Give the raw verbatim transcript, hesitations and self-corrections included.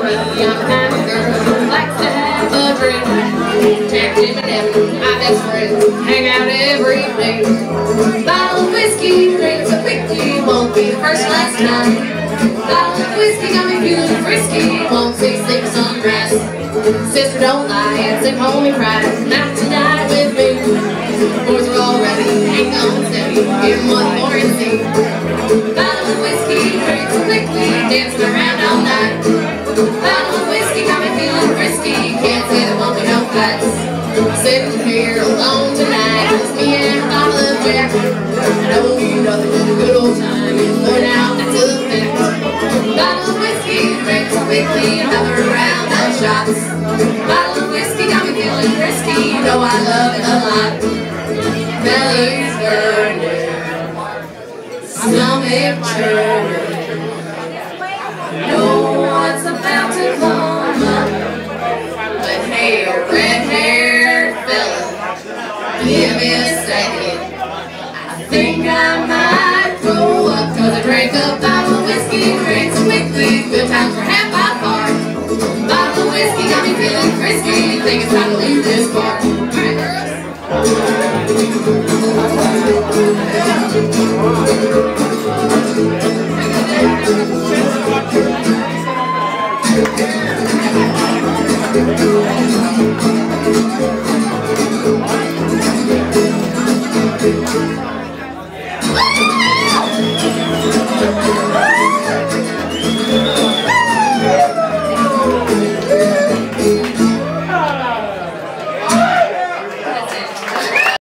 really I'm the kind of girl who likes to have a drink. Jack, Jim, and Evan, my best friends, hang out every day. Bottle of whiskey, drink so quickly, won't be the first last night. Bottle of whiskey, got me feeling frisky, won't see sleeps on grass. Sister, don't lie, it's a homie pride, not to die with me. Boys are all ready, hang on steady, give them what more and see. Bottle of whiskey, drink so quickly, dancing around all night. Bottle of whiskey, got me feeling frisky, can't say there won't be no fights. Sitting here alone tonight, just me and a bottle of Jack. I know you nothing but a good old time, and put out that's a fact. Bottle of whiskey, drink so quickly, another round of shots. Bottle of whiskey, got me feeling frisky, you know I love it a lot. Belly's burning, stomach churning, no one's about to come up, but hey, a red-haired fella, give me a second, I think I might throw up, cause I drank a bottle of whiskey, drank so quickly, good times were had by far, bottle of whiskey got me feeling frisky, think it's time to leave this bar. Yeah.